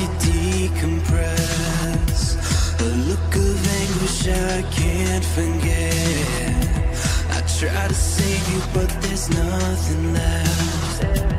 you decompress. A look of anguish I can't forget. I try to save you, but there's nothing left.